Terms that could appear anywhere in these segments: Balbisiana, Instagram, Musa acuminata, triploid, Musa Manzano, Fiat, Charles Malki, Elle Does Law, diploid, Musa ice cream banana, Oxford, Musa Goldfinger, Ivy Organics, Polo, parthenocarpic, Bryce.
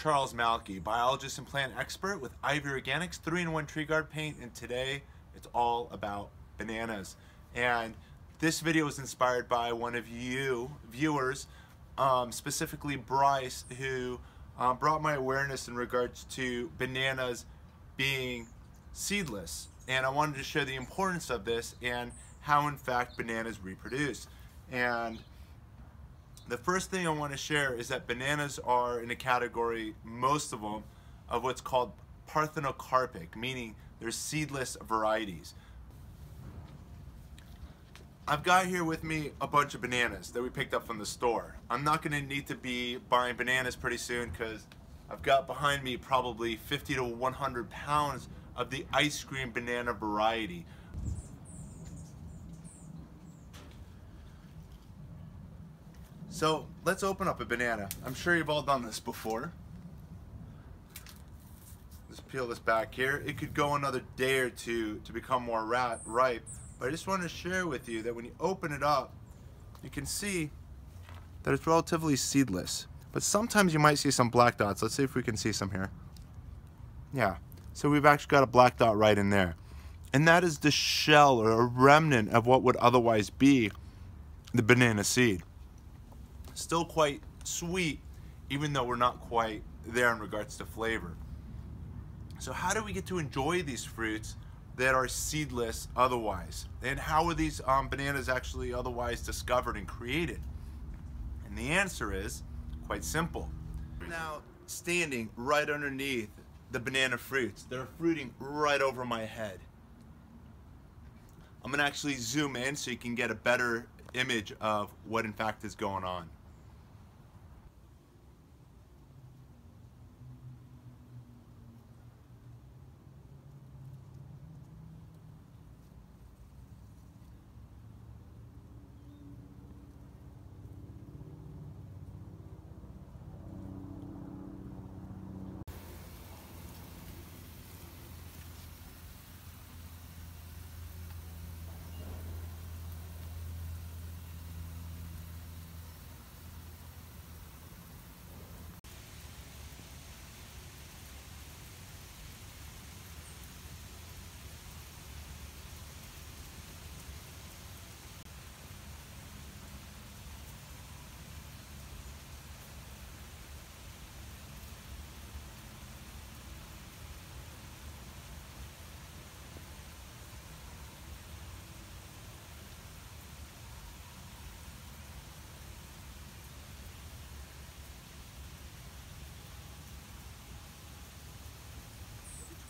Charles Malki, biologist and plant expert with Ivy Organics 3-in-1 Tree Guard Paint, and today it's all about bananas. And this video was inspired by one of you viewers, specifically Bryce, who brought my awareness in regards to bananas being seedless. And I wanted to show the importance of this and how in fact bananas reproduce. And the first thing I want to share is that bananas are in a category, most of them, of what's called parthenocarpic, meaning they're seedless varieties. I've got here with me a bunch of bananas that we picked up from the store. I'm not going to need to be buying bananas pretty soon because I've got behind me probably 50 to 100 pounds of the ice cream banana variety. So let's open up a banana. I'm sure you've all done this before. Let's peel this back here. It could go another day or two to become more ripe, but I just want to share with you that when you open it up, you can see that it's relatively seedless. But sometimes you might see some black dots. Let's see if we can see some here. Yeah, so we've actually got a black dot right in there. And that is the shell or a remnant of what would otherwise be the banana seed. Still quite sweet, even though we're not quite there in regards to flavor. So how do we get to enjoy these fruits that are seedless otherwise? And how were these bananas actually otherwise discovered and created? And the answer is quite simple. Now, standing right underneath the banana fruits, they're fruiting right over my head. I'm gonna actually zoom in so you can get a better image of what in fact is going on.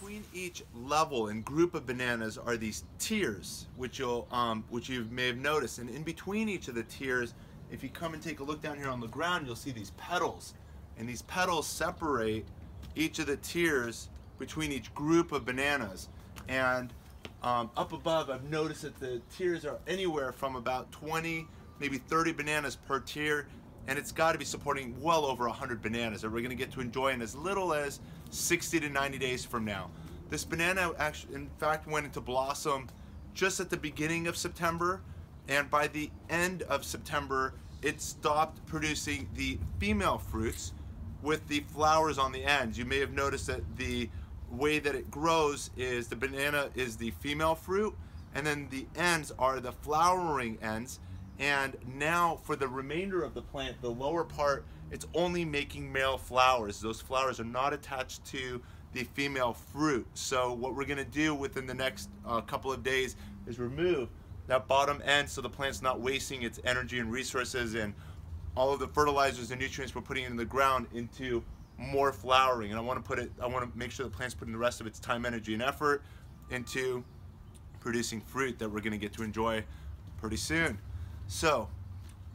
Between each level and group of bananas are these tiers, which you may have noticed. And in between each of the tiers, if you come and take a look down here on the ground, you'll see these petals. And these petals separate each of the tiers between each group of bananas. And up above, I've noticed that the tiers are anywhere from about 20, maybe 30 bananas per tier. And it's got to be supporting well over 100 bananas that we're going to get to enjoy in as little as 60 to 90 days from now. This banana actually, in fact, went into blossom just at the beginning of September, and by the end of September, it stopped producing the female fruits with the flowers on the ends. You may have noticed that the way that it grows is the banana is the female fruit, and then the ends are the flowering ends. And now for the remainder of the plant, the lower part, it's only making male flowers. Those flowers are not attached to the female fruit. So what we're gonna do within the next couple of days is remove that bottom end so the plant's not wasting its energy and resources and all of the fertilizers and nutrients we're putting in the ground into more flowering. And I wanna make sure the plant's putting the rest of its time, energy, and effort into producing fruit that we're gonna get to enjoy pretty soon. So,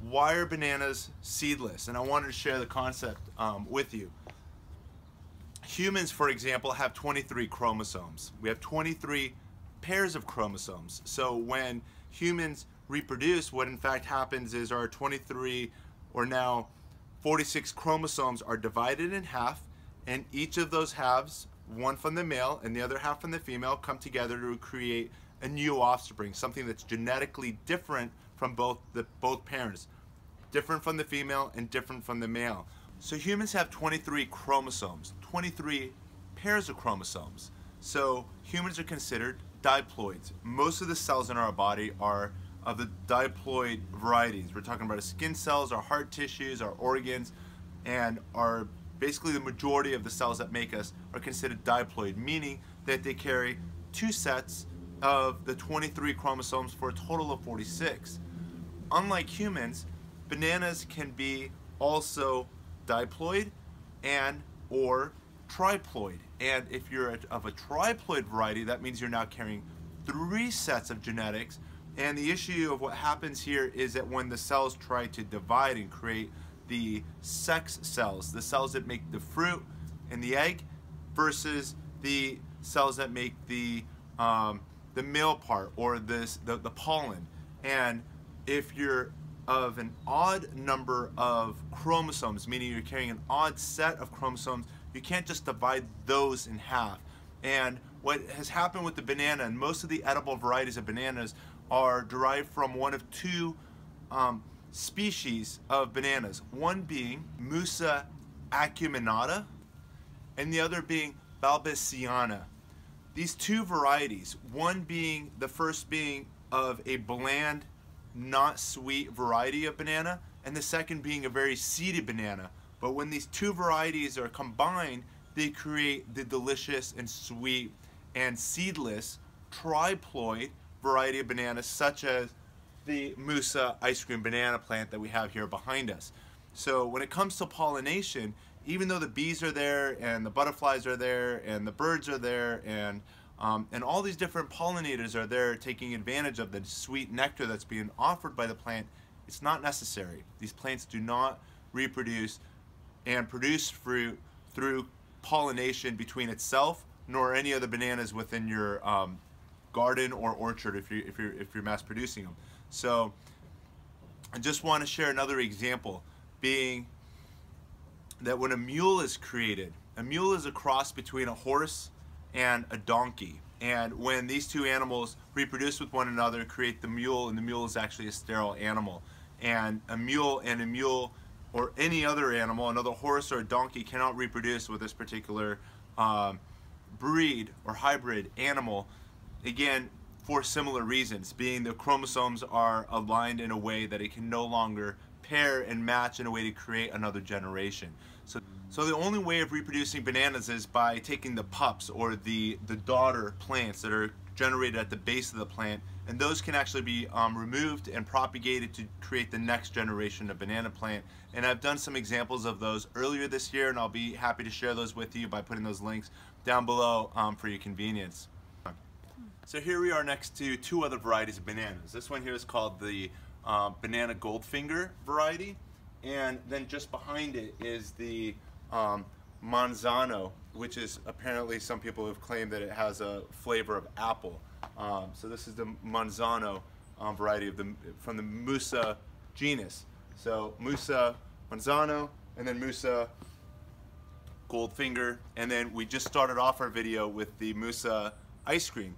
why are bananas seedless? And I wanted to share the concept with you. Humans, for example, have 23 chromosomes. We have 23 pairs of chromosomes. So when humans reproduce, what in fact happens is our 23, or now 46 chromosomes, are divided in half, and each of those halves, one from the male and the other half from the female, come together to create a new offspring, something that's genetically different from both parents, different from the female and different from the male. So humans have 23 chromosomes, 23 pairs of chromosomes. So humans are considered diploids. Most of the cells in our body are of the diploid varieties. We're talking about our skin cells, our heart tissues, our organs, and our basically the majority of the cells that make us are considered diploid, meaning that they carry two sets of the 23 chromosomes for a total of 46. Unlike humans, bananas can be also diploid and or triploid, and if you're of a triploid variety, that means you're now carrying three sets of genetics. And the issue of what happens here is that when the cells try to divide and create the sex cells, the cells that make the fruit and the egg versus the cells that make the male part or the pollen, and if you're of an odd number of chromosomes, meaning you're carrying an odd set of chromosomes, you can't just divide those in half. And what has happened with the banana, and most of the edible varieties of bananas are derived from one of two species of bananas, one being Musa acuminata and the other being Balbisiana. These two varieties, one being, the first being of a bland, not sweet variety of banana, and the second being a very seedy banana. But when these two varieties are combined, they create the delicious and sweet and seedless triploid variety of bananas, such as the Musa ice cream banana plant that we have here behind us. So when it comes to pollination, even though the bees are there and the butterflies are there and the birds are there and all these different pollinators are there taking advantage of the sweet nectar that's being offered by the plant, it's not necessary. These plants do not reproduce and produce fruit through pollination between itself nor any other bananas within your garden or orchard if you're mass producing them. So I just want to share another example, being that when a mule is created, a mule is a cross between a horse and a donkey, and when these two animals reproduce with one another, create the mule, and the mule is actually a sterile animal. And a mule or any other animal, another horse or a donkey, cannot reproduce with this particular breed or hybrid animal, again for similar reasons, being the chromosomes are aligned in a way that it can no longer pair and match in a way to create another generation. So the only way of reproducing bananas is by taking the pups or the daughter plants that are generated at the base of the plant, and those can actually be removed and propagated to create the next generation of banana plant. And I've done some examples of those earlier this year, and I'll be happy to share those with you by putting those links down below for your convenience. So here we are next to two other varieties of bananas. This one here is called the banana Goldfinger variety, and then just behind it is the Manzano, which is apparently some people have claimed that it has a flavor of apple. So this is the Manzano variety from the Musa genus. So Musa Manzano, and then Musa Goldfinger, and then we just started off our video with the Musa ice cream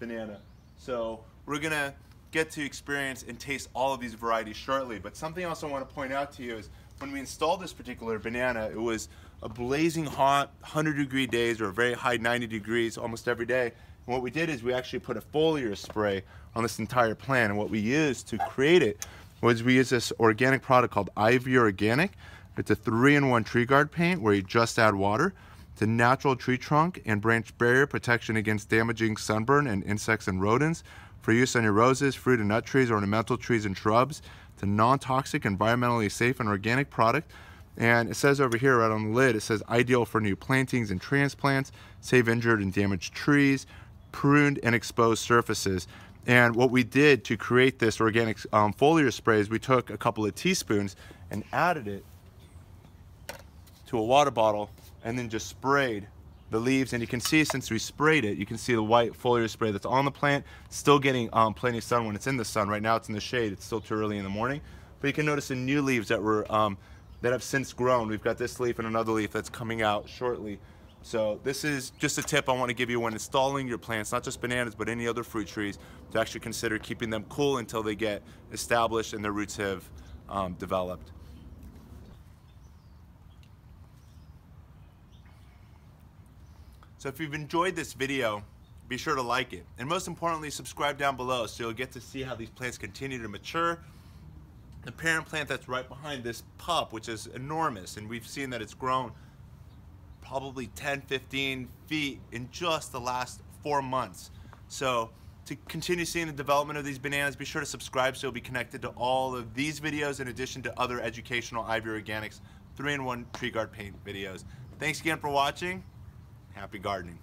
banana. So we're gonna get to experience and taste all of these varieties shortly, but something else I want to point out to you is when we installed this particular banana, it was a blazing hot 100-degree days or a very high 90 degrees almost every day. And what we did is we actually put a foliar spray on this entire plant. And what we used to create it was we used this organic product called Ivy Organic. It's a 3-in-1 tree guard paint where you just add water. It's a natural tree trunk and branch barrier protection against damaging sunburn and insects and rodents. For use on your roses, fruit and nut trees, ornamental trees and shrubs. It's a non-toxic, environmentally safe and organic product. And it says over here right on the lid, it says ideal for new plantings and transplants, save injured and damaged trees, pruned and exposed surfaces. And what we did to create this organic foliar spray is we took a couple of teaspoons and added it to a water bottle and then just sprayed the leaves. And you can see, since we sprayed it, you can see the white foliar spray that's on the plant, still getting plenty of sun when it's in the sun. Right now it's in the shade, it's still too early in the morning. But you can notice the new leaves that were that have since grown. We've got this leaf and another leaf that's coming out shortly. So this is just a tip I want to give you when installing your plants, not just bananas but any other fruit trees, to actually consider keeping them cool until they get established and their roots have developed. So if you've enjoyed this video, be sure to like it. And most importantly, subscribe down below so you'll get to see how these plants continue to mature. The parent plant that's right behind this pup, which is enormous, and we've seen that it's grown probably 10, 15 feet in just the last 4 months. So to continue seeing the development of these bananas, be sure to subscribe so you'll be connected to all of these videos in addition to other educational Ivy Organics 3-in-1 tree guard paint videos. Thanks again for watching. Happy gardening.